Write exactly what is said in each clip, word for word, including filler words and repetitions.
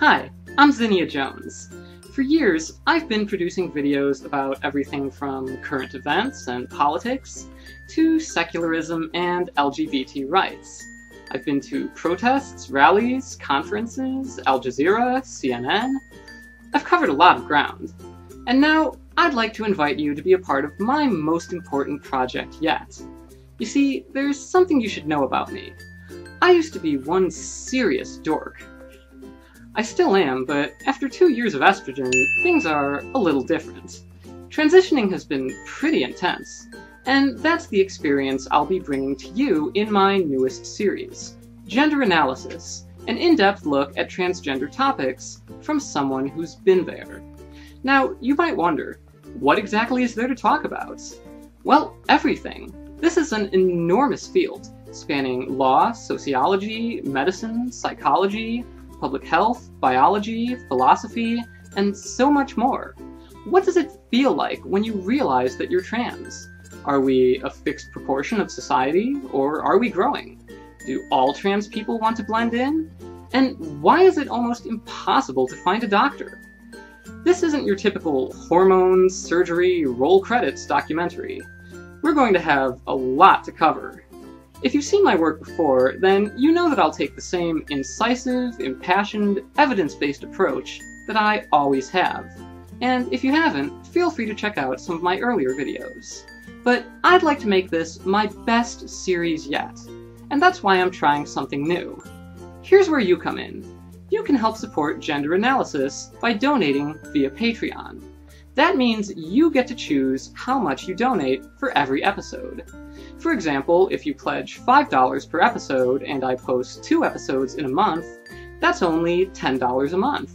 Hi, I'm Zinnia Jones. For years, I've been producing videos about everything from current events and politics to secularism and L G B T rights. I've been to protests, rallies, conferences, Al Jazeera, C N N. I've covered a lot of ground. And now, I'd like to invite you to be a part of my most important project yet. You see, there's something you should know about me. I used to be one serious dork. I still am, but after two years of estrogen, things are a little different. Transitioning has been pretty intense, and that's the experience I'll be bringing to you in my newest series, Gender Analysis, an in-depth look at transgender topics from someone who's been there. Now, you might wonder, what exactly is there to talk about? Well, everything. This is an enormous field, spanning law, sociology, medicine, psychology, public health, biology, philosophy, and so much more. What does it feel like when you realize that you're trans? Are we a fixed proportion of society, or are we growing? Do all trans people want to blend in? And why is it almost impossible to find a doctor? This isn't your typical hormones, surgery, roll credits documentary. We're going to have a lot to cover. If you've seen my work before, then you know that I'll take the same incisive, impassioned, evidence-based approach that I always have. And if you haven't, feel free to check out some of my earlier videos. But I'd like to make this my best series yet, and that's why I'm trying something new. Here's where you come in. You can help support Gender Analysis by donating via Patreon. That means you get to choose how much you donate for every episode. For example, if you pledge five dollars per episode and I post two episodes in a month, that's only ten dollars a month.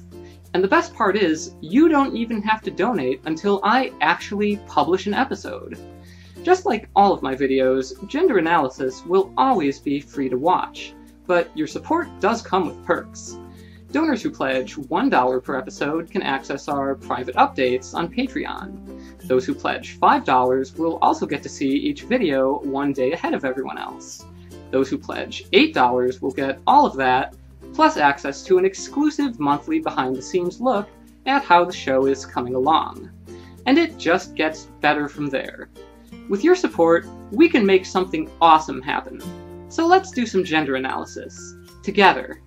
And the best part is, you don't even have to donate until I actually publish an episode. Just like all of my videos, Gender Analysis will always be free to watch, but your support does come with perks. Donors who pledge one dollar per episode can access our private updates on Patreon. Those who pledge five dollars will also get to see each video one day ahead of everyone else. Those who pledge eight dollars will get all of that, plus access to an exclusive monthly behind-the-scenes look at how the show is coming along. And it just gets better from there. With your support, we can make something awesome happen. So let's do some gender analysis together.